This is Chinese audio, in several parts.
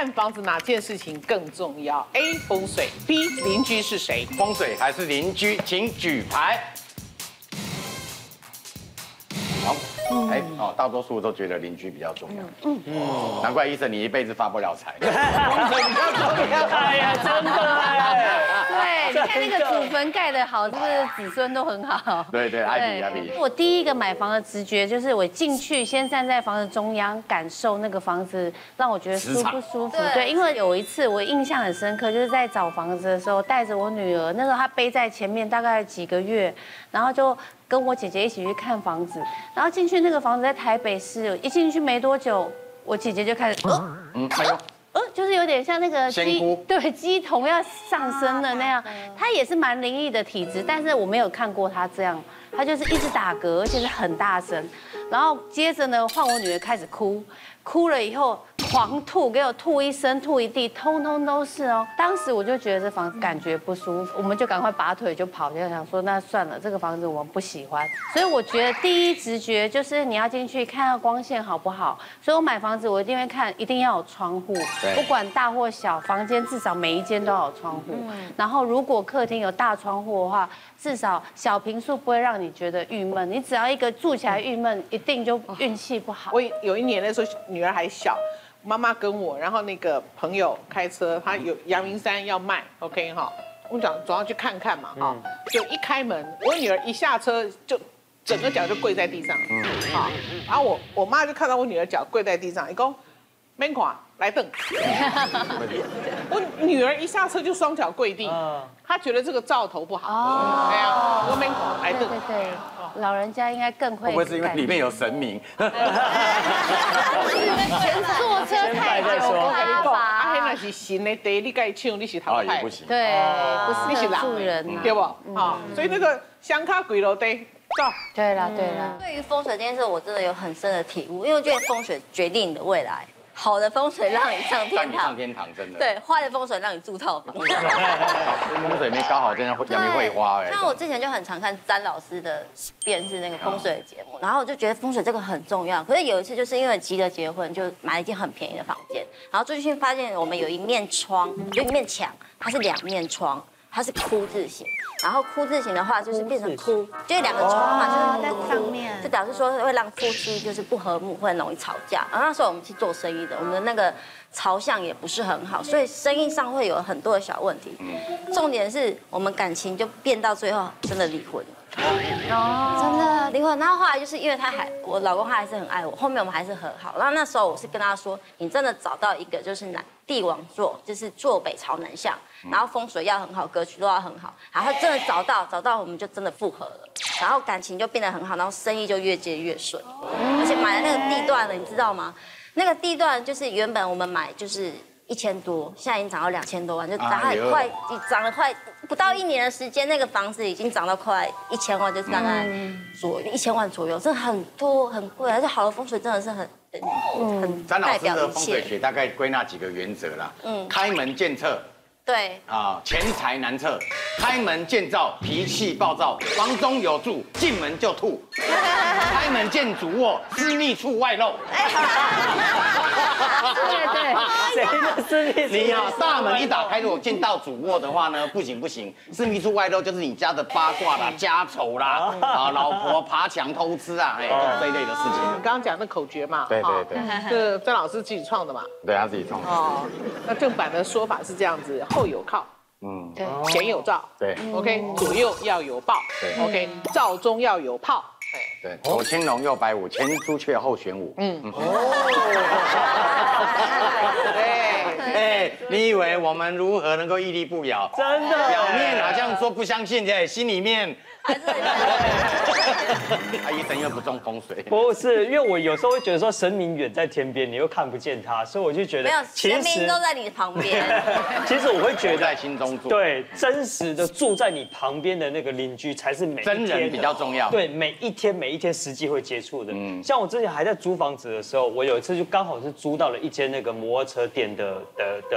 看房子哪件事情更重要 ？A. 风水 ，B. 邻居是谁？风水还是邻居？请举牌。好，哎，哦，大多数都觉得邻居比较重要。难怪医生你一辈子发不了财。风水比较重要，哎呀，真的哎。对，你看那个祖坟盖得好，就是子孙都很好。对对，爱比爱比。我第一个买房的直觉就是我进去先站在房子中央，感受那个房子让我觉得舒不舒服。对，因为有一次我印象很深刻，就是在找房子的时候，带着我女儿，那时候她背在前面大概几个月，然后就。跟我姐姐一起去看房子，然后进去那个房子在台北市，一进去没多久，我姐姐就开始，就是有点像那个鸡童要上身的那样。她也是蛮灵异的体质，但是我没有看过她这样，她就是一直打嗝，而且是很大声。然后接着呢，换我女儿开始哭，哭了以后狂吐，给我吐一身，吐一地，通通都是哦。当时我就觉得这房子感觉不舒服，我们就赶快拔腿就跑，就想说那算了，这个房子我们不喜欢。所以我觉得第一直觉就是你要进去看看光线好不好。所以我买房子我一定会看，一定要有窗户，不管大或小，房间至少每一间都要有窗户。然后如果客厅有大窗户的话，至少小坪数不会让你觉得郁闷。你只要一个住起来郁闷，一定就运气不好。我有一年那时候女儿还小。妈妈跟我，然后那个朋友开车，他有阳明山要卖 ，OK 哈，我讲总要去看看嘛哈，就一开门，我女儿一下车就整个脚就跪在地上，好，然后我妈就看到我女儿脚跪在地上，一讲免看来等，我女儿一下车就双脚跪地，她觉得这个兆头不好，哎呀，我免看来等，对。老人家应该更会，会不会是因为里面有神明？全坐车太久了吧？啊，那是神的地，你该唱你是头派，对，不是住人，对不？啊，所以那个香卡鬼楼地，走。对啦，对啦。对于风水这件事，我真的有很深的体悟，因为我觉得风水决定你的未来。好的风水让你上天堂，上天堂真的。对，坏的风水让你住套房。风水没搞好，真的也没会花哎。像我之前就很常看詹老师的电视那个风水的节目，然后我就觉得风水这个很重要。可是有一次就是因为急着结婚，就买了一间很便宜的房间，然后住进去发现我们有一面窗，有一面墙，它是两面窗。它是哭字形，然后哭字形的话就是变成哭，就是两个窗嘛，就是在上面，就表示说会让夫妻就是不和睦，会容易吵架。然后那时候我们是做生意的，我们的那个朝向也不是很好，所以生意上会有很多的小问题。重点是我们感情就变到最后真的离婚。哦，真的离婚。然后后来就是因为我老公他还是很爱我，后面我们还是和好。然后那时候我是跟他说，你真的找到一个就是帝王座，就是坐北朝南向，然后风水要很好，格局都要很好，然后真的找到我们就真的复合了，然后感情就变得很好，然后生意就越接越顺，而且买了那个地段了，你知道吗？那个地段就是原本我们买就是1000多，现在已经涨到2000多万，就涨了快不到一年的时间，那个房子已经涨到快1000万，就是大概1000万左右，这很多很贵，而且好的风水真的是很代表一切。詹老师的风水学大概归纳几个原则啦，开门见厕，对啊，钱财难测，开门见灶，脾气暴躁，房中有住，进门就吐，开门见主卧，私密处外露。对对，你啊，大门一打开，如果见到主卧的话呢，不行，私密处外露就是你家的八卦啦、家丑啦，啊，老婆爬墙偷吃啊，哎，这一类的事情。你刚刚讲的口诀嘛，对，是詹老师自己创的嘛？对，他自己创的。哦，那正版的说法是这样子：后有靠，对，前有照，对 ，OK， 左右要有豹，对 ，OK， 照中要有炮。对，左青龙，右白虎，前朱雀，后玄武。哎，你以为我们如何能够屹立不摇？真的，表面好像说不相信，哎，心里面还是。他医生又不中风水，不是，因为我有时候会觉得说神明远在天边，你又看不见他，所以我就觉得没有，神明都在你旁边。其实我会觉得在心中住，对，真实的住在你旁边的那个邻居才是每一天真人比较重要，对，每一天实际会接触的。像我之前还在租房子的时候，我有一次就刚好是租到了一间那个摩托车店的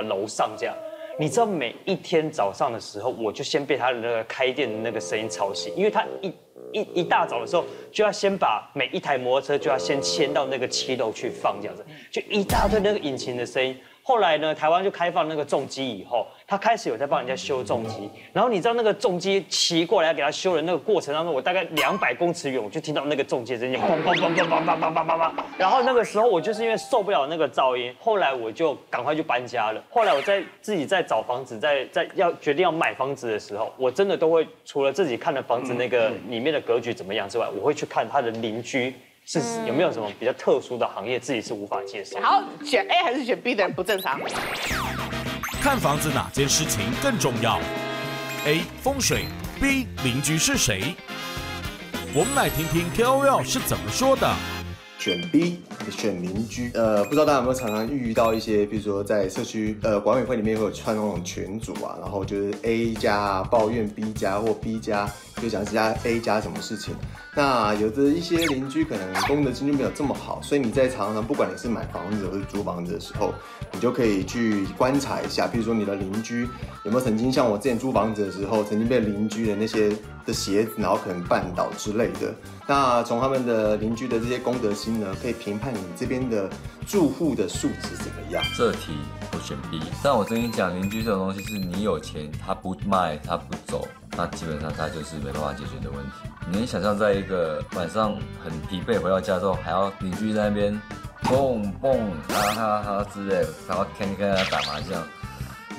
楼上这样。你知道每一天早上的时候，我就先被他的那个开店的那个声音吵醒，因为他一大早的时候就要先把每一台摩托车就要先牵到那个7楼去放这样子，就一大堆那个引擎的声音。后来呢，台湾就开放那个重机以后，他开始有在帮人家修重机。然后你知道那个重机骑过来给他修的那个过程当中，我大概200公尺远，我就听到那个重机声音，砰砰砰砰砰砰砰砰砰。然后那个时候我就是因为受不了那个噪音，后来我就赶快就搬家了。后来我自己在找房子，在要决定要买房子的时候，我真的都会除了自己看的房子那个里面的格局怎么样之外，我会去看他的邻居。 是有没有什么比较特殊的行业自己是无法接受？好，选 A 还是选 B 的人不正常。看房子哪件事情更重要 ？A 风水 ，B 邻居是谁？我们来听听 KOL 是怎么说的。选 B， 选邻居。不知道大家有没有常常遇到一些，比如说在社区管委会里面会有穿那种群组啊，然后就是 A 家、啊、抱怨 B 家或 B 家。 就讲是家 A 家什么事情，那有的一些邻居可能功德经就没有这么好，所以你在常常不管你是买房子或是租房子的时候，你就可以去观察一下，比如说你的邻居有没有曾经像我之前租房子的时候，曾经被邻居的那些的鞋子，然后可能绊倒之类的。那从他们的邻居的这些功德心呢，可以评判你这边的住户的素质怎么样。这题我选 B， 但我真跟你讲，邻居这种东西是你有钱他不卖他不走。 那基本上他就是没办法解决的问题。你能想象，在一个晚上很疲惫回到家之后，还要邻居在那边蹦蹦哈哈哈之类的，然后天天跟他打麻将，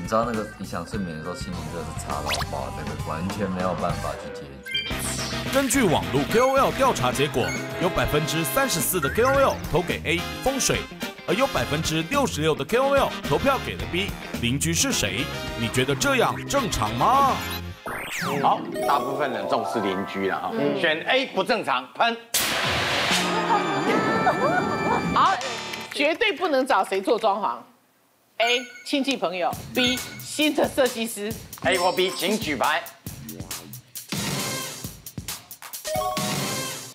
你知道那个影响睡眠的时候，心情真的是差到爆，那个完全没有办法去解决。根据网络 KOL 调查结果，有34%的 KOL 投给 A 风水，而有66%的 KOL 投票给了 B 邻居是谁？你觉得这样正常吗？ 好，大部分人重视邻居了哈。选 A 不正常，喷。好，绝对不能找谁做装潢。A 亲戚朋友 ，B 新的设计师。A 或 B， 请举牌。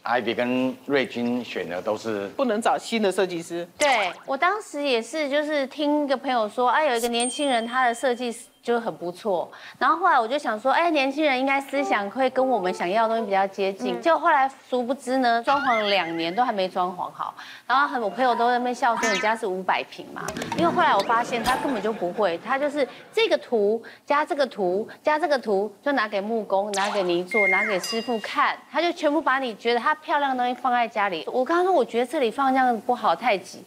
艾比跟瑞君选的都是不能找新的设计师。对我当时也是，就是听一个朋友说，哎，有一个年轻人，他的设计师。 就很不错，然后后来我就想说，哎，年轻人应该思想会跟我们想要的东西比较接近。就后来殊不知呢，装潢了2年都还没装潢好，然后我朋友都在那边笑说，你家是500平嘛？因为后来我发现他根本就不会，他就是这个图加这个图加这个图，就拿给木工、拿给泥做、拿给师傅看，他就全部把你觉得他漂亮的东西放在家里。我刚刚说，我觉得这里放这样不好，太挤。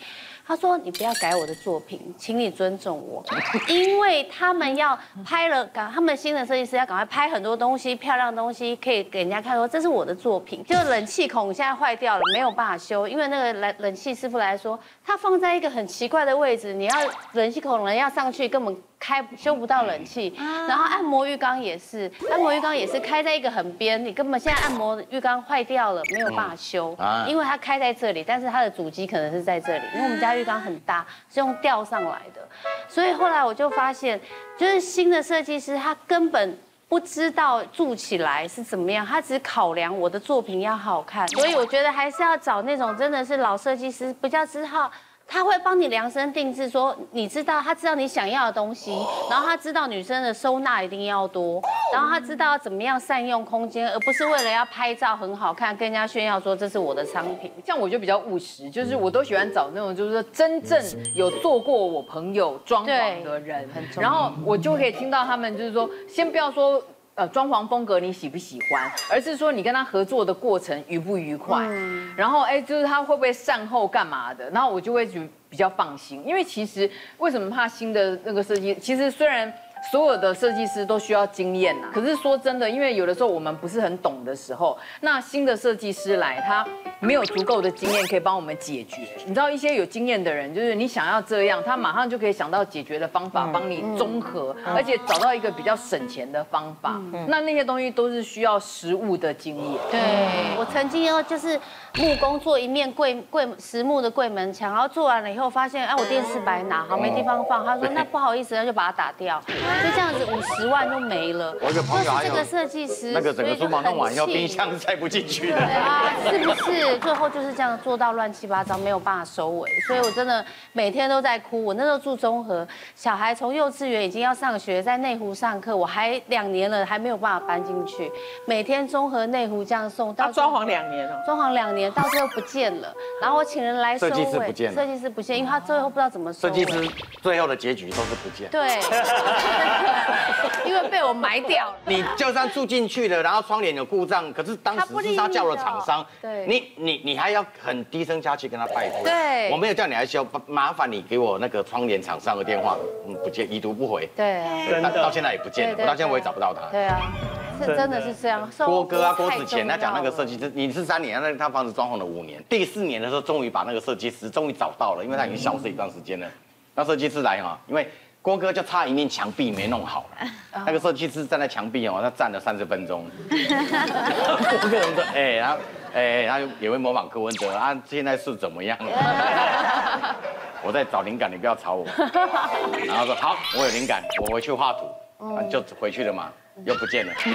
他说：“你不要改我的作品，请你尊重我，因为他们要拍了，他们新的设计师要赶快拍很多东西，漂亮的东西可以给人家看，说这是我的作品。就冷气孔现在坏掉了，没有办法修，因为那个冷气师傅来说，他放在一个很奇怪的位置，你要冷气孔人要上去，根本修不到冷气。然后按摩浴缸也是，按摩浴缸也是开在一个很边，你根本现在按摩浴缸坏掉了，没有办法修，因为它开在这里，但是它的主机可能是在这里，因为我们家。” 浴缸很大，是用吊上来的，所以后来我就发现，就是新的设计师他根本不知道住起来是怎么样，他只考量我的作品要好看，所以我觉得还是要找那种真的是老设计师比较知道。 他会帮你量身定制，说你知道，他知道你想要的东西，然后他知道女生的收纳一定要多，然后他知道怎么样善用空间，而不是为了要拍照很好看，跟人家炫耀说这是我的商品。像我就比较务实，就是我都喜欢找那种就是真正有做过我朋友装潢的人，然后我就可以听到他们就是说，先不要说。 装潢风格你喜不喜欢，而是说你跟他合作的过程愉不愉快，然后哎，就是他会不会善后干嘛的，然后我就会比较放心，因为其实为什么怕新的那个设计，其实虽然。 所有的设计师都需要经验呐，可是说真的，因为有的时候我们不是很懂的时候，那新的设计师来，他没有足够的经验可以帮我们解决。你知道一些有经验的人，就是你想要这样，他马上就可以想到解决的方法，帮你综合，而且找到一个比较省钱的方法。那些东西都是需要实物的经验。对，我曾经就是木工做一面实木的柜门墙，然后做完了以后发现，哎，我电视白拿，好没地方放，他说那不好意思，那就把它打掉。就这样子50万都没了。我就碰到这个设计师，那个整个厨房弄完以后，冰箱塞不进去的。啊，是不是？最后就是这样做到乱七八糟，没有办法收尾。所以我真的每天都在哭。我那时候住中和，小孩从幼稚园已经要上学，在内湖上课，我还2年了，还没有办法搬进去。每天中和内湖这样送到。装潢2年哦。装潢2年，到最后不见了。然后我请人来收尾。设计师不见了。设计师不见，因为他最后不知道怎么收尾。设计师最后的结局都是不见。对。因为被我埋掉了。你就算住进去了，然后窗帘有故障，可是当时是他叫了厂商，对，你还要很低声下气跟他拜托。对，我没有叫你来修，麻烦你给我那个窗帘厂商的电话，不接，已读不回。对，到现在也不见了，我到现在我也找不到他。对啊，是真的是这样。郭哥啊，郭子乾他讲那个设计师，你是3年，那他房子装潢了5年，第4年的时候终于把那个设计师终于找到了，因为他已经消失一段时间了。那设计师来哈，因为。 郭哥就差一面墙壁没弄好了，那个设计师站在墙壁哦，他站了30分钟。郭哥说：“他也会模仿柯文哲啊，现在是怎么样了？”我在找灵感，你不要吵我。然后说好，我有灵感，我回去画图，就回去了嘛，又不见了。你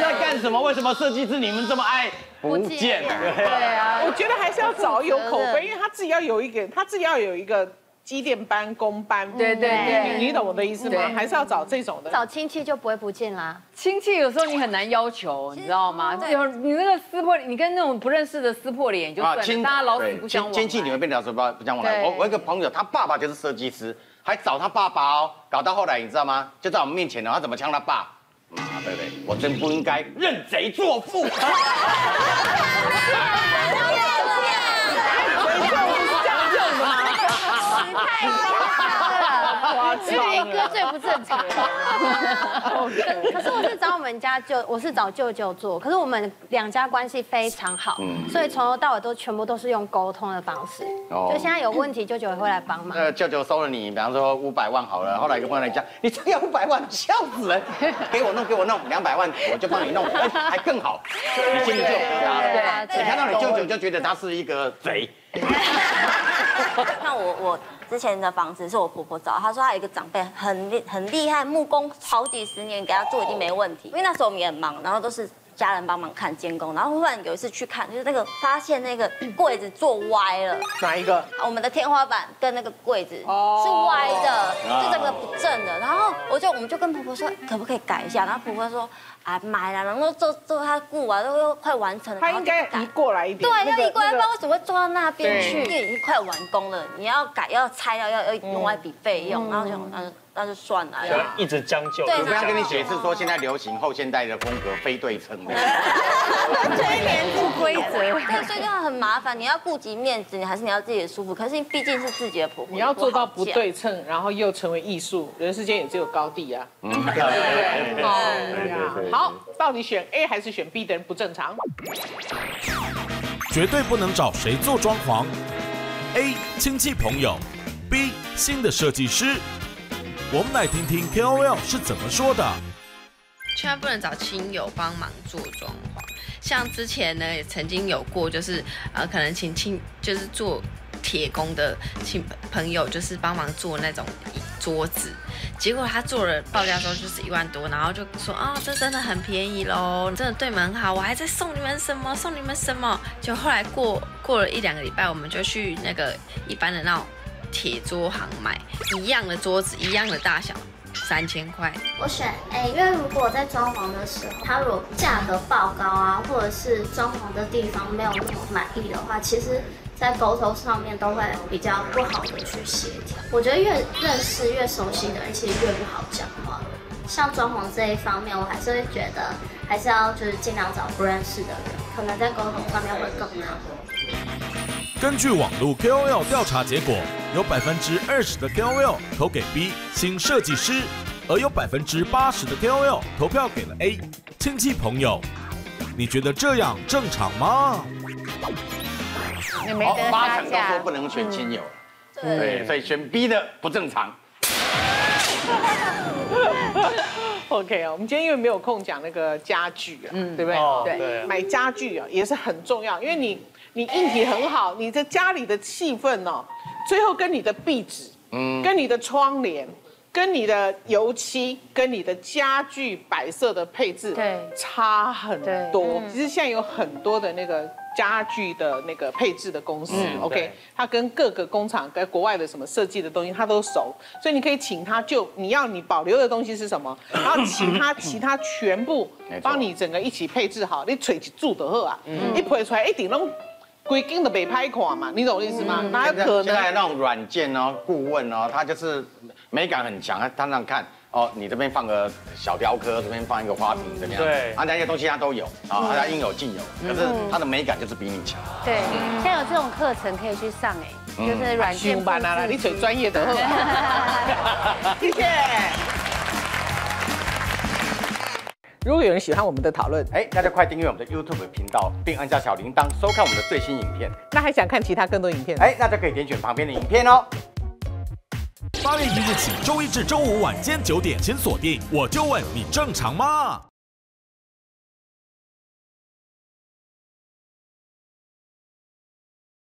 在干什么？为什么设计师你们这么爱？ 不见，对啊，我觉得还是要找有口碑，因为他自己要有一个机电班、工班，对对对，你懂我的意思吗？还是要找这种的，找亲戚就不会不见啦。亲戚有时候你很难要求，你知道吗？有你那个撕破，你跟那种不认识的撕破脸就算了，大家老死不相往来。亲戚你们变老死不相往来。我有一个朋友，他爸爸就是设计师，还找他爸爸哦，搞到后来你知道吗？就在我们面前了，他怎么呛他爸？ 啊，对对，我真不应该认贼作父。认贼作父是这样吗？太夸张了，因为哥最不正常。可是我是找舅舅做，可是我们2家关系非常好，所以从头到尾都全部都是用沟通的方式。哦，就现在有问题，舅舅也会来帮忙。舅舅收了你，比方说500万好了，后来一个朋友讲，你这要500万，笑死人！给我弄200万，我就帮你弄，还更好。你心里就对，你看到你舅舅就觉得他是一个贼。那我之前的房子是我婆婆找，她说她有一个长辈很厉害，木工好几十年，给她做一定没问题。因为那时候我们也很忙，然后都是家人帮忙看监工，然后忽然有一次去看，就是那个发现那个柜子做歪了。哪一个？我们的天花板跟那个柜子是歪的，就整个不正的。然后我们就跟婆婆说，可不可以改一下？然后婆婆说。 啊，买了，然后做他顾啊，都快完成了。他应该移过来一点。对，要移过来，不然为什么会坐到那边去？因为已经快完工了，你要改、要拆掉，要另外一笔费用，然后就那就算了。一直将就。对，不要跟你解释说现在流行后现代的风格非对称的。推连不规则。对，所以就很麻烦。你要顾及面子，你还是你要自己的舒服。可是毕竟是自己的婆婆，你要做到不对称，然后又成为艺术，人世间也只有高低啊。嗯，对对对。 好，到底选 A 还是选 B 的人不正常。绝对不能找谁做装潢。A 亲戚朋友 ，B 新的设计师。我们来听听 KOL 是怎么说的。千万不能找亲友帮忙做装潢，像之前呢也曾经有过，就是可能请就是做铁工的朋友，就是帮忙做那种桌子。 结果他做了报价之后就是1万多，然后就说啊、哦，这真的很便宜咯，真的对你们很好，我还在送你们什么，送你们什么。就后来过了1、2个礼拜，我们就去那个一般的那种铁桌行买一样的桌子，一样的大小，3000块。我选 A， 因为如果在装潢的时候，它如果价格爆高啊，或者是装潢的地方没有那么满意的话，其实。 在沟通上面都会比较不好的去协调，我觉得越认识越熟悉的人，其实越不好讲话。像装潢这一方面，我还是会觉得还是要就是尽量找不认识的人，可能在沟通上面会更好。根据网络 KOL 调查结果，有20%的 KOL 投给 B 新设计师，而有80%的 KOL 投票给了 A 亲戚朋友。你觉得这样正常吗？ 好，8成都说不能选亲友，对，所以选 B 的不正常。OK 我们今天因为没有空讲那个家具啊，对不对？对，买家具啊也是很重要，因为你硬体很好，你的家里的气氛哦，最后跟你的壁纸。跟你的窗帘、跟你的油漆、跟你的家具摆设的配置，对，差很多。其实现在有很多的那个。 家具的那个配置的公司 ，OK， 他跟各个工厂、跟国外的什么设计的东西，他都熟，所以你可以请他就你要你保留的东西是什么，然后请他其他全部帮你整个一起配置好，你吹起住就好啊，一配出来一定拢规定的被拍垮嘛，你懂我意思吗？哪有可能？现在那种软件哦，顾问哦，他就是美感很强，他那看。 哦，你这边放个小雕刻，这边放一个花瓶，怎么样？对，啊，那些东西它都有啊，它应有尽有。可是它的美感就是比你强。对，现在有这种课程可以去上哎，就是软件班啊，你最专业的。谢谢。如果有人喜欢我们的讨论，哎，大家快订阅我们的 YouTube 频道，并按下小铃铛收看我们的最新影片。那还想看其他更多影片？哎，那就可以点选旁边的影片哦。 8月1日起，周一至周五晚间9点，请锁定《我就问你正常吗》。